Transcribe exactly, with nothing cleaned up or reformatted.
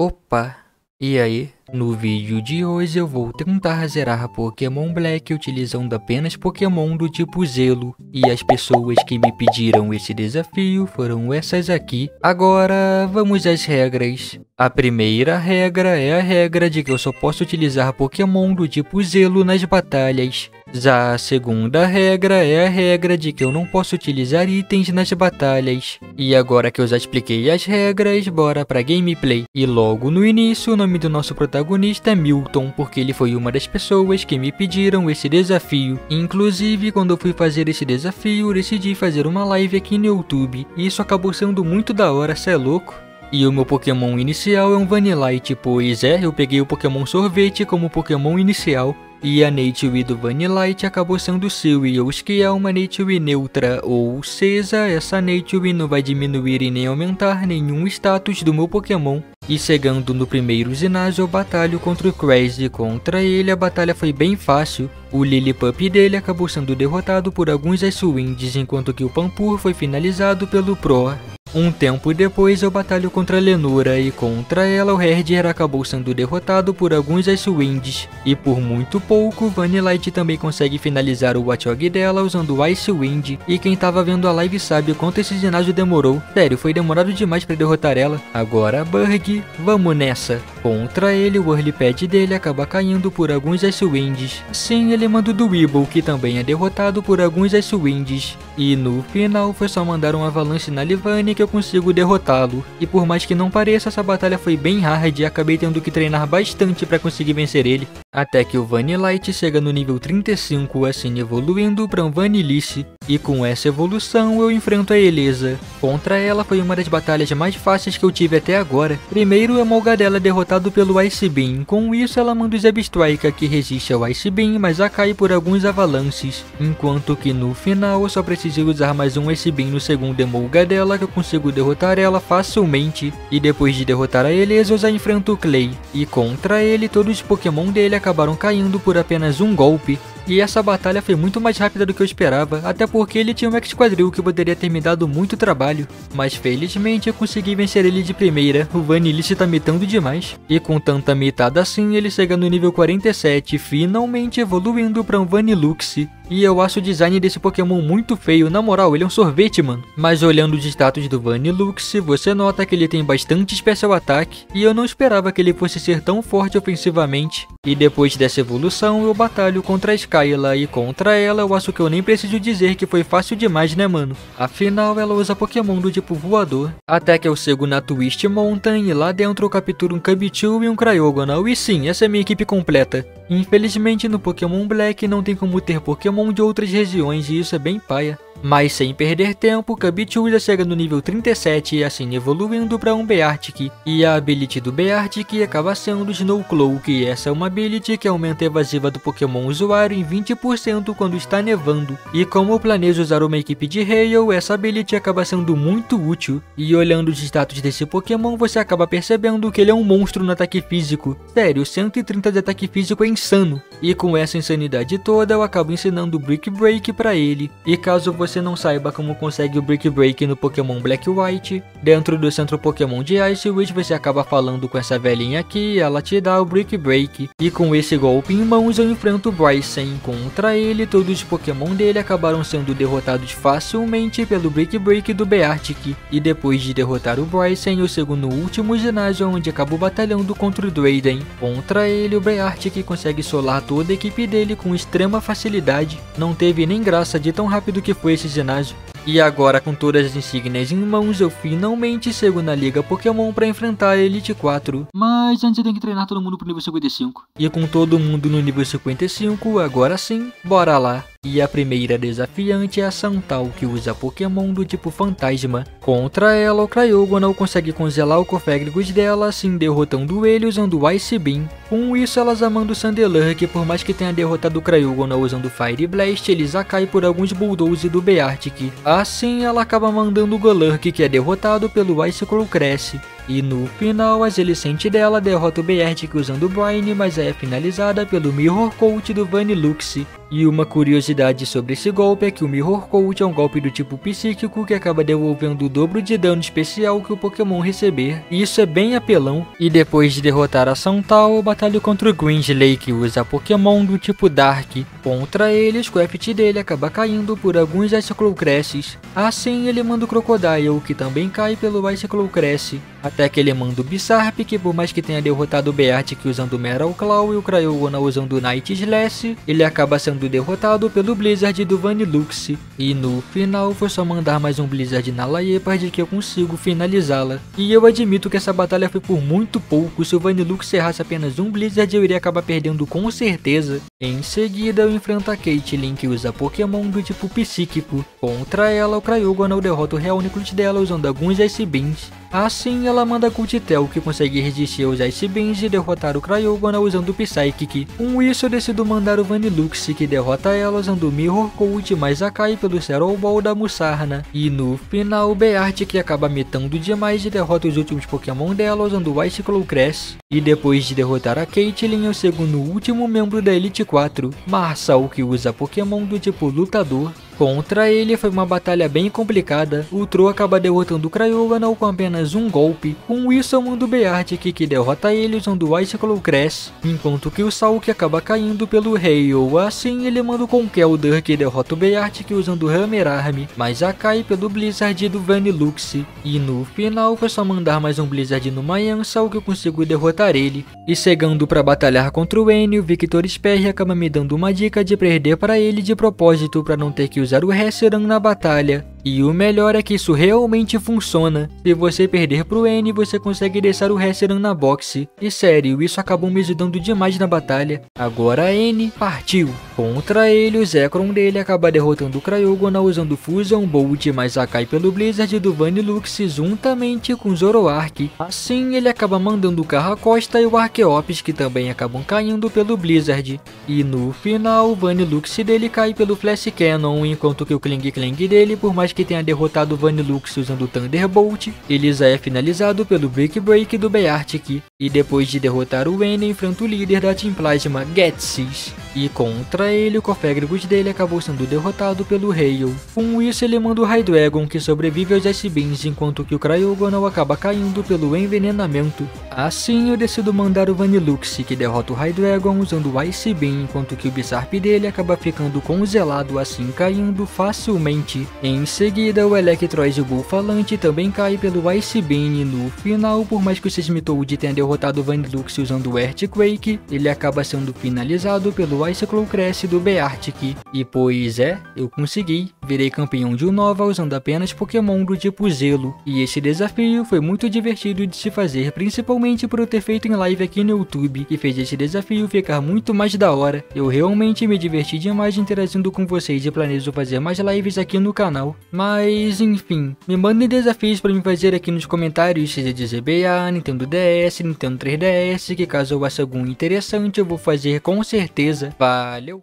Opa! E aí? No vídeo de hoje eu vou tentar zerar Pokémon Black utilizando apenas Pokémon do tipo Gelo. E as pessoas que me pediram esse desafio foram essas aqui. Agora vamos às regras. A primeira regra é a regra de que eu só posso utilizar Pokémon do tipo Gelo nas batalhas. Já a segunda regra é a regra de que eu não posso utilizar itens nas batalhas. E agora que eu já expliquei as regras, bora pra gameplay. E logo no início, o nome do nosso protagonista é Milton, porque ele foi uma das pessoas que me pediram esse desafio. Inclusive, quando eu fui fazer esse desafio, eu decidi fazer uma live aqui no YouTube. E isso acabou sendo muito da hora, cê é louco? E o meu Pokémon inicial é um Vanillite, pois é, eu peguei o Pokémon Sorvete como Pokémon inicial. E a Native do Vanillite acabou sendo Silwius, que é uma Native neutra, ou seja, essa Native não vai diminuir e nem aumentar nenhum status do meu Pokémon. E chegando no primeiro ginásio, eu batalho contra o Crash. Contra ele, a batalha foi bem fácil. O Lillipup dele acabou sendo derrotado por alguns Icewind, enquanto que o Pampur foi finalizado pelo Pro. Um tempo depois, eu batalho contra a Lenora, e contra ela o Herdier acabou sendo derrotado por alguns Icewind. E por muito pouco, Vanillite também consegue finalizar o Watchog dela usando o Icewind. E quem tava vendo a live sabe o quanto esse ginásio demorou. Sério, foi demorado demais pra derrotar ela. Agora, Burg, vamos nessa! Contra ele, o Early Pad dele acaba caindo por alguns Icewind. Sim, ele manda o Dwebble, que também é derrotado por alguns Icewind. E no final, foi só mandar um Avalanche na Livane que eu consigo derrotá-lo. E por mais que não pareça, essa batalha foi bem hard e acabei tendo que treinar bastante para conseguir vencer ele. Até que o Vanillite chega no nível trinta e cinco, assim evoluindo para um Vanilice. E com essa evolução eu enfrento a Elesa. Contra ela foi uma das batalhas mais fáceis que eu tive até agora. Primeiro o Emolgadela é derrotado pelo Ice Beam. Com isso ela manda o Zebstrika, que resiste ao Ice Beam, mas a cai por alguns avalanches. Enquanto que no final eu só precisei usar mais um Ice Beam no segundo Emolgadela, que eu consigo derrotar ela facilmente. E depois de derrotar a Elesa eu já enfrento o Clay. E contra ele todos os Pokémon dele acabaram caindo por apenas um golpe. E essa batalha foi muito mais rápida do que eu esperava, até porque ele tinha um Excadrill que poderia ter me dado muito trabalho. Mas felizmente eu consegui vencer ele de primeira, o Vanilice tá mitando demais. E com tanta mitada assim, ele chega no nível quarenta e sete, finalmente evoluindo pra um Vanilluxe. E eu acho o design desse Pokémon muito feio, na moral, ele é um sorvete, mano. Mas olhando os status do Vanilluxe, você nota que ele tem bastante Special Attack, e eu não esperava que ele fosse ser tão forte ofensivamente. E depois dessa evolução, eu batalho contra a Skyla, e contra ela eu acho que eu nem preciso dizer que foi fácil demais, né, mano? Afinal, ela usa Pokémon do tipo voador. Até que eu chego na Twist Mountain, e lá dentro eu capturo um Kabichu e um Cryogonal, e sim, essa é minha equipe completa. Infelizmente, no Pokémon Black não tem como ter Pokémon de outras regiões e isso é bem paia. Mas sem perder tempo, Kabichuza chega no nível trinta e sete e assim evoluindo para um Beartic. E a Ability do Beartic acaba sendo Snow Cloak, e essa é uma Ability que aumenta a evasiva do Pokémon usuário em vinte por cento quando está nevando. E como eu planejo usar uma equipe de Hail, essa Ability acaba sendo muito útil. E olhando os status desse Pokémon, você acaba percebendo que ele é um monstro no ataque físico. Sério, cento e trinta de ataque físico é insano. E com essa insanidade toda, eu acabo ensinando Brick Break para ele. E caso você você não saiba como consegue o Brick Break no Pokémon Black White, dentro do centro Pokémon de Icewitch você acaba falando com essa velhinha aqui e ela te dá o Brick Break. E com esse golpe em mãos eu enfrento o Brycen. Contra ele, todos os Pokémon dele acabaram sendo derrotados facilmente pelo Brick Break do Beartic. E depois de derrotar o Brycen, eu chego no último ginásio onde acabo batalhando contra o Drayden. Contra ele, o Beartic consegue solar toda a equipe dele com extrema facilidade. Não teve nem graça de tão rápido que foi esse ginásio. E agora, com todas as insígnias em mãos, eu finalmente chego na Liga Pokémon para enfrentar a Elite quatro. Mas antes eu tenho que treinar todo mundo pro nível cinquenta e cinco. E com todo mundo no nível cinquenta e cinco, agora sim, bora lá. E a primeira desafiante é a Shauntal, que usa Pokémon do tipo Fantasma. Contra ela, o Cryogonal consegue congelar o Cofagrigus dela, assim derrotando ele usando o Ice Beam. Com isso, ela já manda o Chandelure, que por mais que tenha derrotado o Cryogonal usando Fire Blast, ele já cai por alguns Bulldoze do Beartic. Assim, ela acaba mandando o Golurk, que é derrotado pelo Icicle Crash. E no final, a Zelicente dela derrota o Beartic usando o Brine, mas é finalizada pelo Mirror Coat do Vanilluxe. E uma curiosidade sobre esse golpe é que o Mirror Coat é um golpe do tipo psíquico que acaba devolvendo o dobro de dano especial que o Pokémon receber. E isso é bem apelão. E depois de derrotar a Shauntal, batalha contra o Grinsley, que usa Pokémon do tipo Dark. Contra ele, o Scraft dele acaba caindo por alguns Icicle Crashes. Assim, ele manda o Crocodile, que também cai pelo Icicle Crash. Até que ele manda o Bisharp, que por mais que tenha derrotado o Beartic usando o Metal Claw e o Cryogonal usando o Night Slash, ele acaba sendo derrotado pelo Blizzard do Vanilluxe. E no final foi só mandar mais um Blizzard na Laiepard que eu consigo finalizá-la. E eu admito que essa batalha foi por muito pouco, se o Vanilluxe errasse apenas um Blizzard eu iria acabar perdendo com certeza. Em seguida eu enfrento a Caitlyn, que usa Pokémon do tipo psíquico. Contra ela, o Cryogonal derrota o Reunicorn dela usando alguns Ice Beams. Assim, ela manda Cultitel, que consegue resistir aos Ice Beams e derrotar o Cryogonal usando o Psychic. Com isso, eu decido mandar o Vanilluxe, que derrota ela usando o Mirror Coat mais a Kai pelo Serol Ball da Musarna. E no final, o Beartic acaba mitando demais e derrota os últimos Pokémon dela usando o Icicle Crash. E depois de derrotar a Caitlyn, eu segundo o último membro da Elite quatro, Marshall, que usa Pokémon do tipo Lutador. Contra ele foi uma batalha bem complicada, o Tro acaba derrotando o Cryogonal com apenas um golpe. Com isso eu mando o Beartic, que derrota ele usando o Icicle Crash, enquanto que o Salk acaba caindo pelo Hail. Assim ele manda o Conkeldurr, que derrota o Beartic usando o Hammer Arm, mas a cai pelo Blizzard do Vanilluxe. E no final foi só mandar mais um Blizzard no Mayansal que eu consigo derrotar ele. E chegando pra batalhar contra o N, o Victor Sperry acaba me dando uma dica de perder para ele de propósito pra não ter que usar usar o Reshiram na batalha. E o melhor é que isso realmente funciona. Se você perder pro N, você consegue deixar o Reshiram na boxe. E sério, isso acabou me ajudando demais na batalha. Agora N partiu. Contra ele, o Zekrom dele acaba derrotando o Cryogonal usando Fusion Bolt, mas a cai pelo Blizzard do Vanilluxe juntamente com Zoroark. Assim, ele acaba mandando o Carracosta e o Archeops, que também acabam caindo pelo Blizzard. E no final, o Vanilluxe dele cai pelo Flash Cannon, enquanto que o Kling Kling dele, por mais que tenha derrotado o Vanilluxe usando o Thunderbolt, ele já é finalizado pelo Brick Break do Beartic. E depois de derrotar o N, enfrenta o líder da Team Plasma, Getsis. E contra ele, o Cofagrigus dele acabou sendo derrotado pelo Hail. Com isso, ele manda o Hydreigon, que sobrevive aos Ice Beams, enquanto que o Cryogonal acaba caindo pelo Envenenamento. Assim, eu decido mandar o Vanilluxe, que derrota o Hydreigon usando o Ice Beam, enquanto que o Bisharp dele acaba ficando congelado, assim caindo facilmente. Em seguida, o Electroz e o Bull Falante também cai pelo Ice Beam, e no final, por mais que o Seismitoad tenha derrotado o Vanilluxe usando o Earthquake, ele acaba sendo finalizado pelo Icicle Crash do Beartic. E pois é, eu consegui. Virei campeão de Unova usando apenas Pokémon do tipo Gelo. E esse desafio foi muito divertido de se fazer, principalmente por eu ter feito em live aqui no YouTube, que fez esse desafio ficar muito mais da hora. Eu realmente me diverti demais interagindo com vocês e planejo fazer mais lives aqui no canal. Mas, enfim, me mandem desafios para me fazer aqui nos comentários, seja de G B A, Nintendo D S, Nintendo três D S, que caso eu ache algum interessante eu vou fazer com certeza. Valeu!